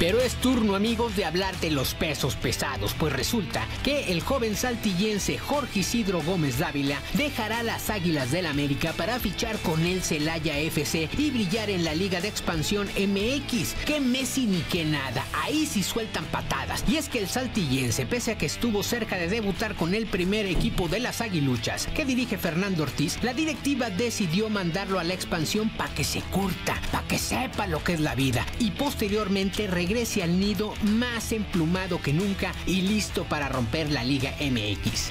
Pero es turno, amigos, de hablar de los pesos pesados, pues resulta que el joven saltillense Jorge Isidro Gómez Dávila dejará las Águilas del América para fichar con el Celaya FC y brillar en la Liga de Expansión MX. Que Messi ni que nada, ahí sí sueltan patadas. Y es que el saltillense, pese a que estuvo cerca de debutar con el primer equipo de las Aguiluchas, que dirige Fernando Ortiz, la directiva decidió mandarlo a la expansión para que se curta, para que sepa lo que es la vida, y posteriormente regrese al nido más emplumado que nunca y listo para romper la Liga MX.